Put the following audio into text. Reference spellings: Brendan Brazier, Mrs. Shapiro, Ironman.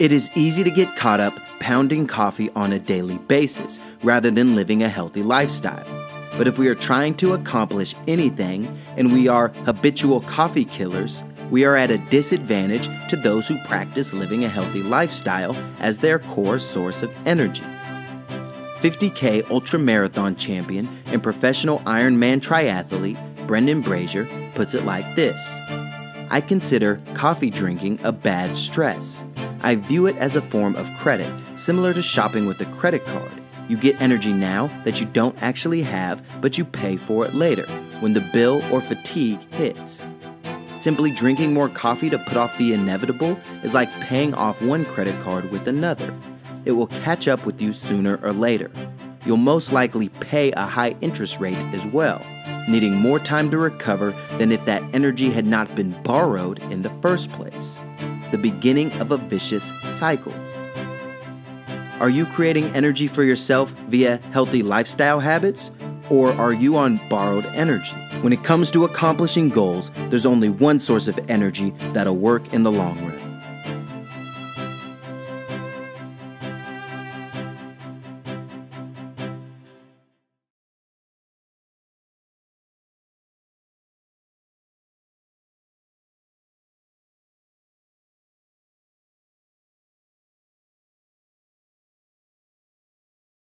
It is easy to get caught up pounding coffee on a daily basis rather than living a healthy lifestyle. But if we are trying to accomplish anything and we are habitual coffee killers, we are at a disadvantage to those who practice living a healthy lifestyle as their core source of energy. 50K ultramarathon champion and professional Ironman triathlete Brendan Brazier puts it like this: I consider coffee drinking a bad stress. I view it as a form of credit, similar to shopping with a credit card. You get energy now that you don't actually have, but you pay for it later when the bill or fatigue hits. Simply drinking more coffee to put off the inevitable is like paying off one credit card with another. It will catch up with you sooner or later. You'll most likely pay a high interest rate as well, needing more time to recover than if that energy had not been borrowed in the first place. The beginning of a vicious cycle. Are you creating energy for yourself via healthy lifestyle habits? Or are you on borrowed energy? When it comes to accomplishing goals, there's only one source of energy that'll work in the long run.